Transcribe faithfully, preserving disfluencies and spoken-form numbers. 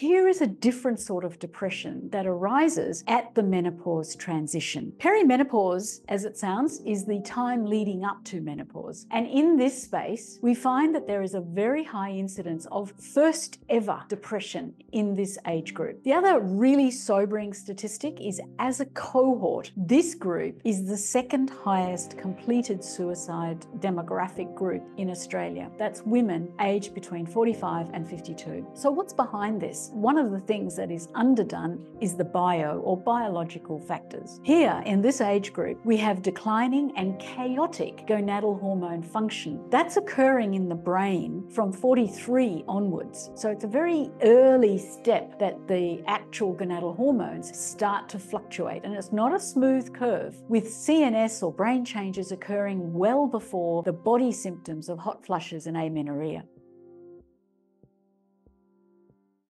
Here is a different sort of depression that arises at the menopause transition. Perimenopause, as it sounds, is the time leading up to menopause. And in this space, we find that there is a very high incidence of first ever depression in this age group. The other really sobering statistic is, as a cohort, this group is the second highest completed suicide demographic group in Australia. That's women aged between forty-five and fifty-two. So what's behind this? One of the things that is underdone is the bio or biological factors. Here in this age group, we have declining and chaotic gonadal hormone function. That's occurring in the brain from forty-three onwards. So it's a very early step that the actual gonadal hormones start to fluctuate. And it's not a smooth curve, with C N S or brain changes occurring well before the body symptoms of hot flushes and amenorrhea.